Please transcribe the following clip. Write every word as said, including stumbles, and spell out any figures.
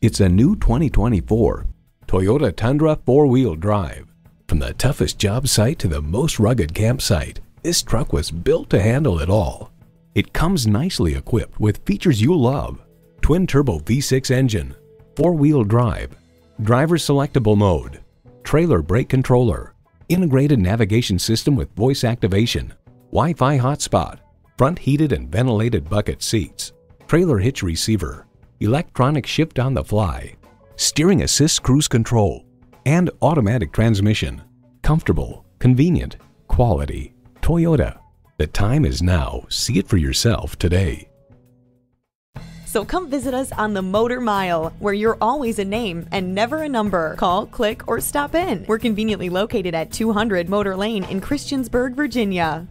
It's a new twenty twenty-four Toyota Tundra four-wheel drive. From the toughest job site to the most rugged campsite, this truck was built to handle it all. It comes nicely equipped with features you love: twin-turbo V six engine, four-wheel drive, driver-selectable mode, trailer brake controller, integrated navigation system with voice activation, Wi-Fi hotspot, front heated and ventilated bucket seats, trailer hitch receiver, electronic shift on the fly, steering assist cruise control, and automatic transmission. Comfortable, convenient, quality. Toyota. The time is now. See it for yourself today. So come visit us on the Motor Mile, where you're always a name and never a number. Call, click, or stop in. We're conveniently located at two hundred Motor Lane in Christiansburg, Virginia.